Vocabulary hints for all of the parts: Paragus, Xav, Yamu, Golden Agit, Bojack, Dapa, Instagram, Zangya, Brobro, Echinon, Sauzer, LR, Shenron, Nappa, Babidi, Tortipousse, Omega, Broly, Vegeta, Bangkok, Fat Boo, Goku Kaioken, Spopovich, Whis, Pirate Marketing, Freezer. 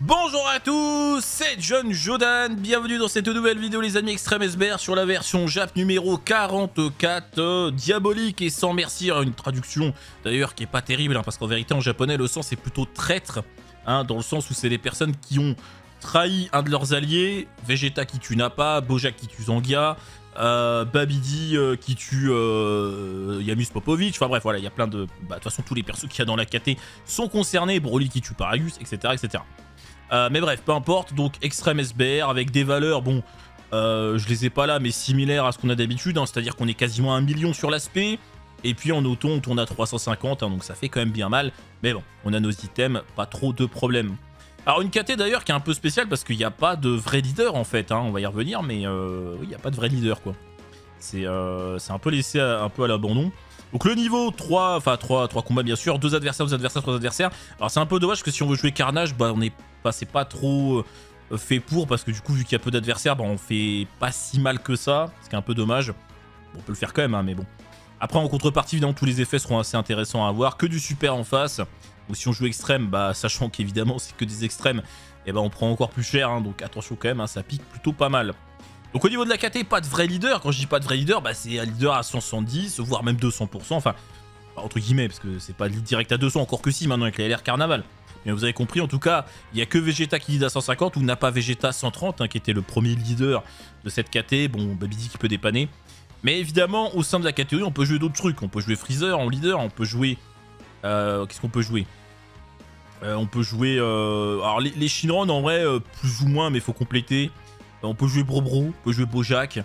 Bonjour à tous, c'est John Jodan, bienvenue dans cette nouvelle vidéo les amis Extreme SBR sur la version Jap numéro 44, diabolique et sans merci, une traduction d'ailleurs qui est pas terrible hein, parce qu'en vérité en japonais le sens est plutôt traître, hein, dans le sens où c'est des personnes qui ont trahi un de leurs alliés, Vegeta qui tue Nappa, Bojack qui tue Zangya, Babidi qui tue Yamu Spopovich, enfin bref voilà, il y a plein de... de toute façon tous les persos qu'il y a dans la KT sont concernés, Broly qui tue Paragus, etc. etc. Mais bref, peu importe, donc Extreme SBR avec des valeurs, bon, je les ai pas là, mais similaires à ce qu'on a d'habitude, hein, c'est-à-dire qu'on est quasiment à 1 million sur l'aspect, et puis en auto on tourne à 350, hein, donc ça fait quand même bien mal, mais bon, on a nos items, pas trop de problèmes. Alors une KT d'ailleurs qui est un peu spéciale, parce qu'il n'y a pas de vrai leader en fait, hein, on va y revenir, mais oui, il n'y a pas de vrai leader quoi. C'est un peu laissé à l'abandon. Donc le niveau 3, enfin 3 combats bien sûr, 2 adversaires, 2 adversaires, 3 adversaires. Alors c'est un peu dommage parce que si on veut jouer Carnage, bah on est c'est pas trop fait pour, parce que du coup vu qu'il y a peu d'adversaires, bah on fait pas si mal que ça, ce qui est un peu dommage. Bon, on peut le faire quand même, hein, mais bon. Après en contrepartie, évidemment tous les effets seront assez intéressants à avoir, que du super en face. Ou si on joue extrême, bah sachant qu'évidemment c'est que des extrêmes, et bah on prend encore plus cher, hein, donc attention quand même, hein, ça pique plutôt pas mal. Donc au niveau de la KT, pas de vrai leader. Quand je dis pas de vrai leader, bah c'est un leader à 170, voire même 200%. Enfin, entre guillemets, parce que c'est pas direct à 200, encore que si maintenant avec les LR Carnaval. Mais vous avez compris, en tout cas, il n'y a que Vegeta qui lead à 150 ou Nappa Vegeta 130, hein, qui était le premier leader de cette KT. Bon, Babidi qui peut dépanner. Mais évidemment, au sein de la catégorie, on peut jouer d'autres trucs. On peut jouer Freezer en leader, on peut jouer... qu'est-ce qu'on peut jouer? On peut jouer... alors les Shenron, en vrai, plus ou moins, mais il faut compléter... On peut jouer Brobro, on peut jouer Bojack,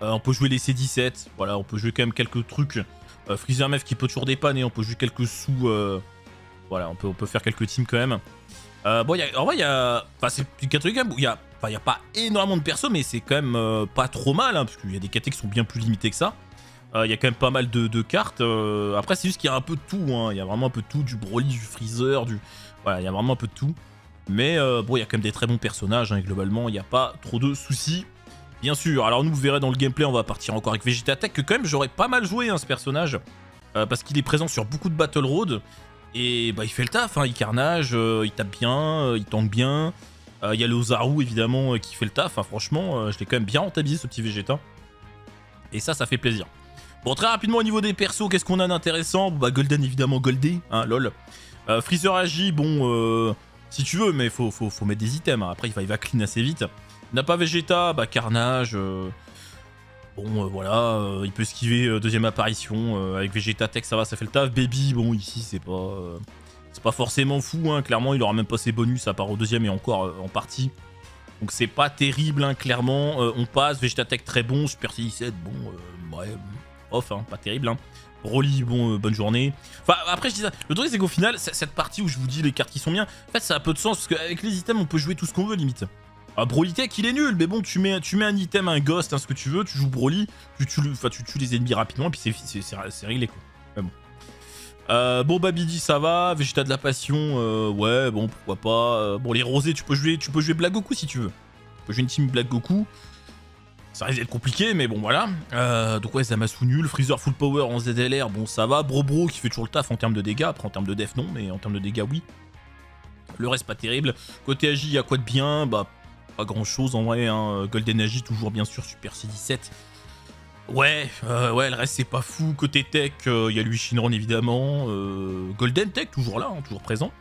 on peut jouer les C17, voilà, on peut jouer quand même quelques trucs. Freezer meuf qui peut toujours dépanner, on peut jouer quelques sous, voilà, on peut faire quelques teams quand même. Bon, en vrai, il y a... Enfin, c'est une catégorie quand même où il y a... Enfin, il n'y a pas énormément de persos, mais c'est quand même pas trop mal, hein, parce qu'il y a des catégories qui sont bien plus limitées que ça. Il y a quand même pas mal de cartes. Après, c'est juste qu'il y a un peu de tout, hein, il y a vraiment un peu de tout, du Broly, du Freezer, du... Voilà, il y a vraiment un peu de tout. Mais bon, il y a quand même des très bons personnages, hein, et globalement, il n'y a pas trop de soucis, bien sûr. Alors nous, vous verrez dans le gameplay, on va partir encore avec Vegeta Tech, que quand même, j'aurais pas mal joué, hein, ce personnage, parce qu'il est présent sur beaucoup de Battle Road, et bah, il fait le taf, hein, il carnage, il tape bien, il tank bien, il y a le Ozaru, évidemment, qui fait le taf, hein, franchement, je l'ai quand même bien rentabilisé, ce petit Vegeta, et ça, ça fait plaisir. Bon, très rapidement, au niveau des persos, qu'est-ce qu'on a d'intéressant? Bah, Golden, évidemment, Goldé, hein, lol. Freezer agit, bon... Si tu veux, mais faut mettre des items, hein. Après il va clean assez vite. Nappa Vegeta, bah carnage, bon voilà, il peut esquiver, deuxième apparition, avec Vegeta Tech ça va, ça fait le taf. Baby, bon ici c'est pas forcément fou, hein. Clairement il aura même pas ses bonus à part au deuxième et encore en partie. Donc c'est pas terrible, hein, clairement, on passe, Vegeta Tech très bon, Super C17, bon, ouais, off, hein, pas terrible, hein. Broly, bon, bonne journée. Enfin, après, je dis ça. Le truc, c'est qu'au final, cette partie où je vous dis les cartes qui sont bien, en fait, ça a peu de sens parce qu'avec les items, on peut jouer tout ce qu'on veut, limite. Ah, Broly Tech, il est nul, mais bon, tu mets un item, un ghost, hein, ce que tu veux, tu joues Broly, tu tues les ennemis rapidement, et puis c'est réglé, quoi. Mais bon. Bon, Babidi, ça va. Vegeta de la Passion, ouais, bon, pourquoi pas. Bon, les Rosé, tu peux jouer Black Goku si tu veux. Tu peux jouer une team Black Goku. Ça risque d'être compliqué, mais bon, voilà. Donc ouais, Zamasu nul, Freezer full power en ZLR, bon ça va. Brobro qui fait toujours le taf en termes de dégâts, après en termes de def non, mais en termes de dégâts, oui. Le reste, pas terrible. Côté AJ, il y a quoi de bien? Bah, pas grand-chose en vrai, hein. Golden Agit, toujours bien sûr, Super C17. Ouais, ouais, le reste, c'est pas fou. Côté Tech, il y a lui Shenron, évidemment. Golden Tech, toujours là, hein, toujours présent.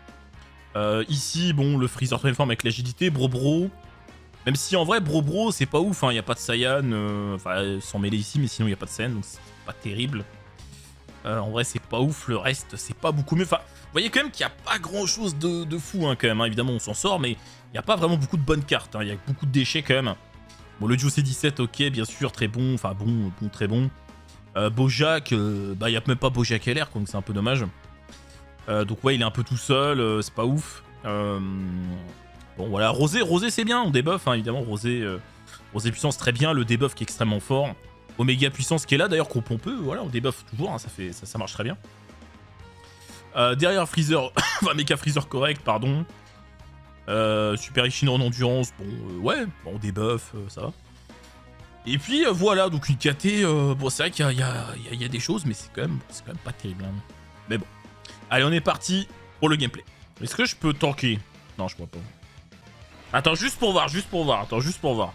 Ici, bon, le Freezer très forme avec l'agilité, Brobro... Même si en vrai, Brobro, c'est pas ouf, il n'y a pas de Saiyan, enfin, sans mêler ici, mais sinon il n'y a pas de Saiyan, donc c'est pas terrible. En vrai, c'est pas ouf, le reste, c'est pas beaucoup mieux. Enfin, vous voyez quand même qu'il n'y a pas grand chose de fou, hein, quand même, hein. Évidemment, on s'en sort, mais il n'y a pas vraiment beaucoup de bonnes cartes, hein. Il y a beaucoup de déchets quand même. Bon, le duo C17, ok, bien sûr, très bon, enfin bon, très bon. Bojack, bah, il n'y a même pas Bojack LR, donc c'est un peu dommage. Donc ouais, il est un peu tout seul, c'est pas ouf. Bon voilà, Rosé c'est bien, on débuff, hein, évidemment, Rosé puissance très bien, le débuff qui est extrêmement fort. Omega puissance qui est là, d'ailleurs qu'on peut, voilà, on débuff toujours, hein, ça marche très bien. Derrière Freezer, enfin Mecha Freezer correct, pardon. Super Echinon en endurance, bon, ouais, bon, on débuff, ça va. Et puis voilà, donc une KT, bon c'est vrai qu'il y a des choses, mais c'est quand même pas terrible. Hein. Mais bon, allez on est parti pour le gameplay. Est-ce que je peux tanker? Non je crois pas. Attends, juste pour voir, juste pour voir. Attends, juste pour voir.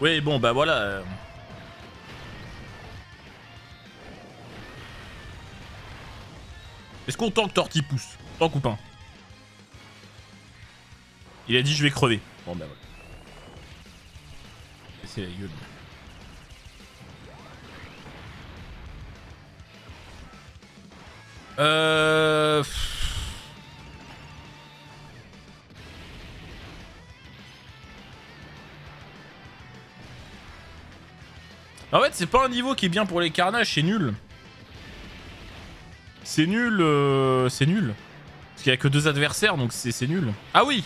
Oui, bon, bah voilà. Est-ce qu'on tank Tortipousse? Tank ou pas? Il a dit je vais crever. Bon, bah voilà. C'est la gueule. En fait, c'est pas un niveau qui est bien pour les carnages, c'est nul. C'est nul, c'est nul. Parce qu'il n'y a que deux adversaires, donc c'est nul. Ah oui!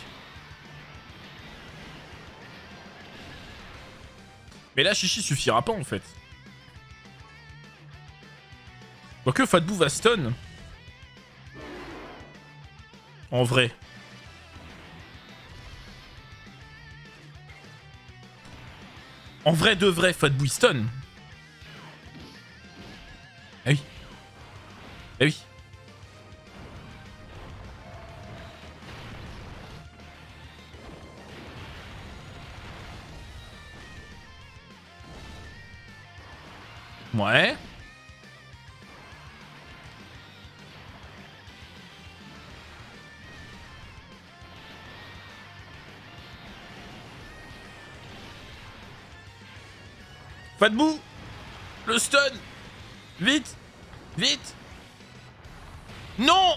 Mais là, Chichi suffira pas en fait. Quoique Fat Boo va stun. En vrai. En vrai de vrai, Fat Boo stun. Ah oui. Ah oui. Ouais. Pas de bout. Le stun. Vite. Vite. Non.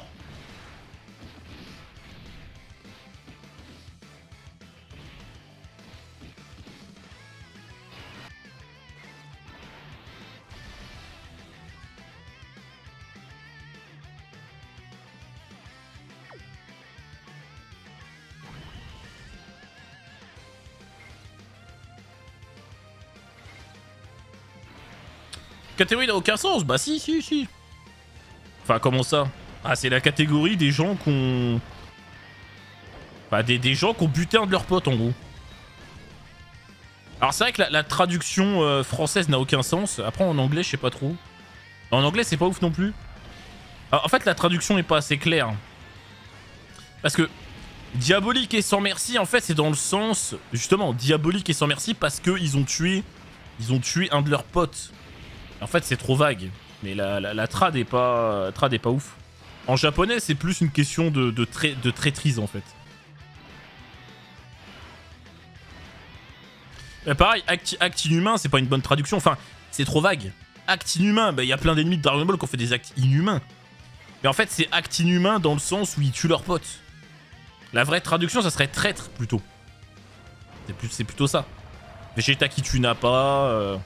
Catégorie n'a aucun sens, bah si, si, si. Enfin, comment ça? Ah, c'est la catégorie des gens qu'on... Enfin, des gens qu'on buté un de leurs potes, en gros. Alors, c'est vrai que la traduction française n'a aucun sens. Après, en anglais, je sais pas trop. En anglais, c'est pas ouf non plus. Alors, en fait, la traduction n'est pas assez claire. Parce que diabolique et sans merci, en fait, c'est dans le sens... Justement, diabolique et sans merci parce qu'ils ont tué... Ils ont tué un de leurs potes. En fait, c'est trop vague. Mais la trad est pas, ouf. En japonais, c'est plus une question de traîtrise, en fait. Et pareil, acte inhumain, c'est pas une bonne traduction. Enfin, c'est trop vague. Acte inhumain, bah, y a plein d'ennemis de Dragon Ball qui ont fait des actes inhumains. Mais en fait, c'est acte inhumain dans le sens où ils tuent leurs potes. La vraie traduction, ça serait traître, plutôt. C'est plutôt ça. Vegeta qui tue Nappa...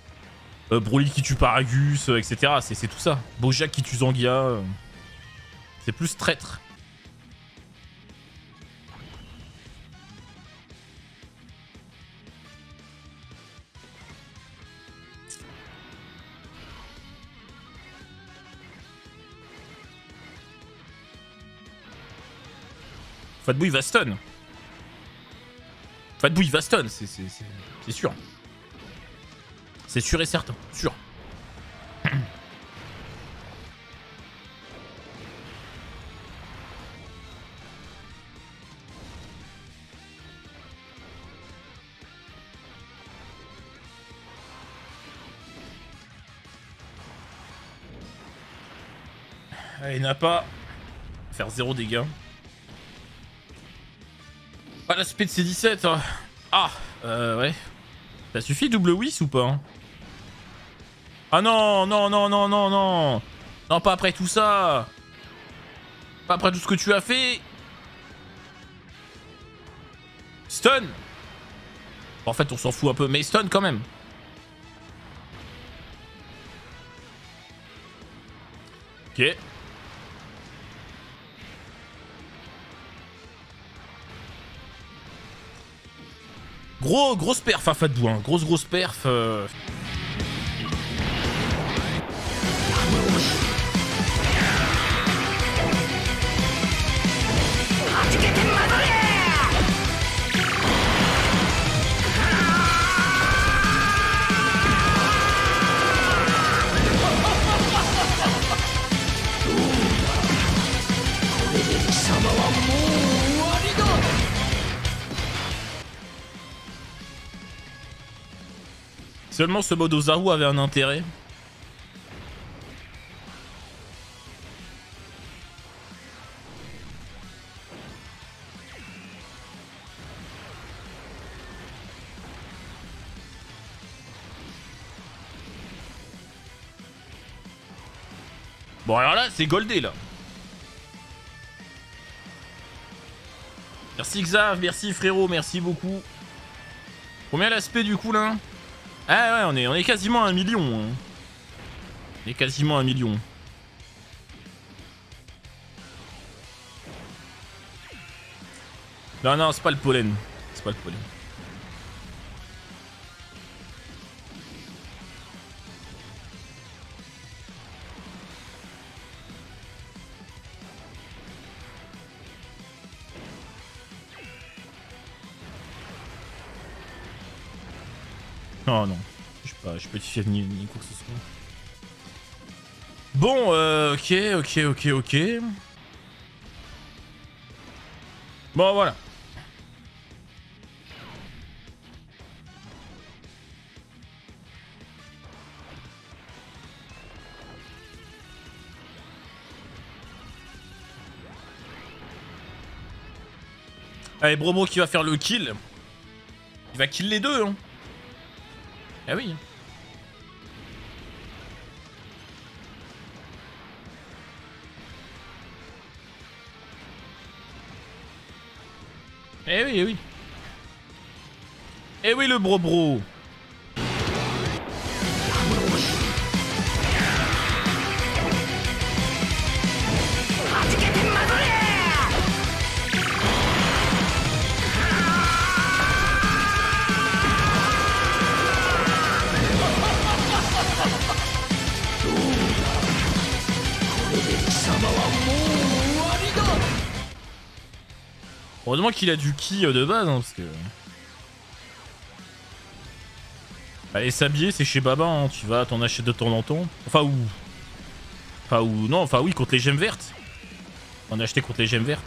Broly qui tue Paragus, etc. C'est tout ça. Bojack qui tue Zangya. C'est plus traître. Fat Boo il va stun. Fat Boo il va stun, c'est sûr. C'est sûr et certain, sûr. Allez, Nappa. Faire 0 dégâts. Pas l'aspect de C17. Hein. Ah, ouais. Ça suffit, double Whis ou pas hein? Ah non, non, non, non, non, non. Non, pas après tout ça. Pas après tout ce que tu as fait. Stun. En fait, on s'en fout un peu, mais stun quand même. Ok. Grosse perf, hein, Fat Boo, hein. Grosse perf. Seulement ce mode Ozaru avait un intérêt. Bon alors là, c'est goldé là. Merci Xav, merci frérot, merci beaucoup. Combien l'aspect du coup là? Ah ouais, on est quasiment à 1 million. Hein. On est quasiment à 1 million. Non, non, c'est pas le pollen. C'est pas le pollen. Non, non, je suis pas fier ni quoi que ce soit. Bon, ok. Bon, voilà. Allez, Brobro qui va faire le kill. Il va kill les deux, hein. Ah oui. Eh oui, eh oui. Eh oui, le Brobro. Heureusement qu'il a du ki de base, hein, parce que... Allez, s'habiller, c'est chez Baba, hein. Tu vas, t'en achètes de temps en temps. Enfin oui, contre les gemmes vertes. On a acheté contre les gemmes vertes.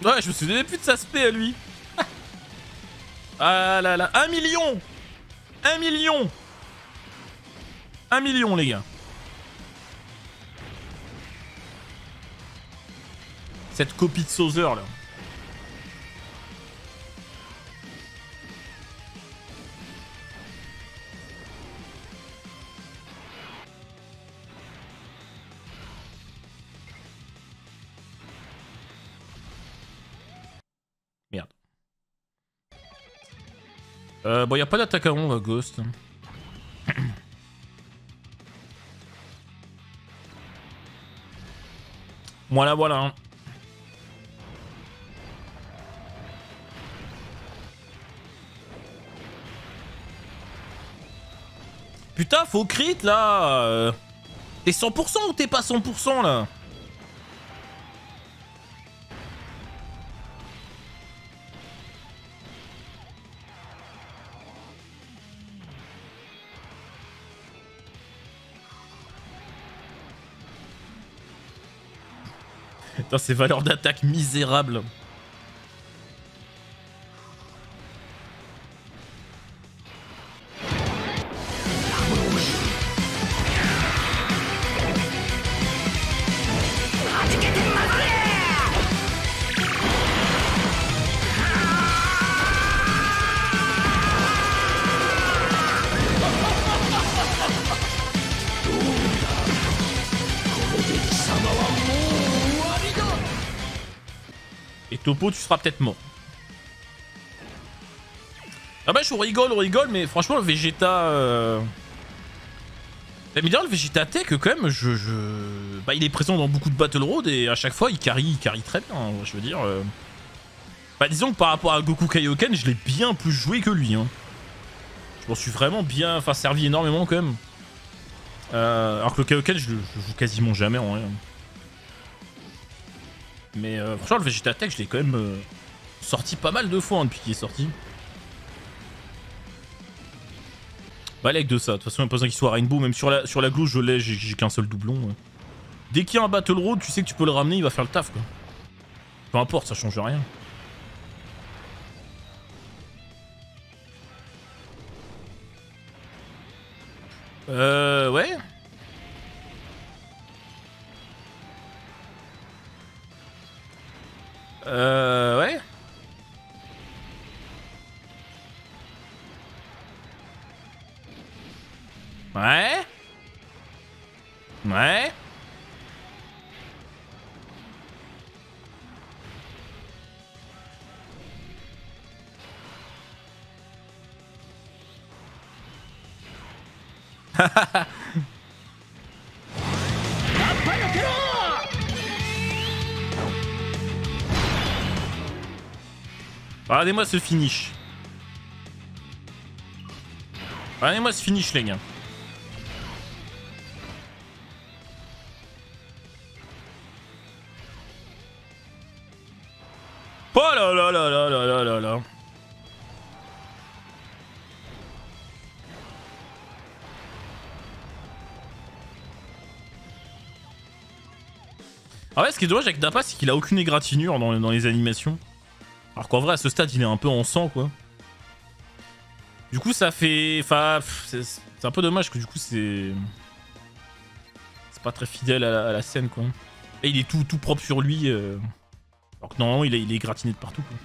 Ouais, je me souviens plus de sa spé à lui. Ah là là, 1 million, 1 million, 1 million les gars. Cette copie de Sauzer là. Bon, y a pas d'attaque à on va Ghost. Voilà, voilà. Putain, faut crit là. T'es 100% ou t'es pas 100% là? Putain, ces valeurs d'attaque misérables. Topo, tu seras peut-être mort. Ah bah, on rigole, mais franchement, le Vegeta... T'as mis dire, le Vegeta Tech, quand même, Bah, il est présent dans beaucoup de Battle Road, et à chaque fois, il carry très bien, hein, je veux dire. Bah, disons que par rapport à Goku Kaioken, je l'ai bien plus joué que lui. Hein. Je m'en suis vraiment bien... Enfin, servi énormément, quand même. Alors que le Kaioken, je joue quasiment jamais, en vrai. Mais franchement, le Vegeta Tech, je l'ai quand même sorti pas mal de fois hein, depuis qu'il est sorti. Bah avec de ça, de toute façon il n'y a pas besoin qu'il soit rainbow, même sur la glouche je l'ai, j'ai qu'un seul doublon. Ouais. Dès qu'il y a un battle road, tu sais que tu peux le ramener, il va faire le taf quoi. Peu importe, ça change rien. Ouais. Ouais. Ouais. Ouais. Regardez-moi ce finish. Regardez-moi ce finish, les gars. Oh là là là là là là là là. Ah ouais, ce qui est dommage avec Dapa, c'est qu'il a aucune égratignure dans les animations. Alors qu'en vrai, à ce stade, il est un peu en sang, quoi. Du coup, ça fait... Enfin, c'est un peu dommage que du coup, c'est... C'est pas très fidèle à la scène, quoi. Et il est tout propre sur lui. Alors que normalement, il est gratiné de partout, quoi.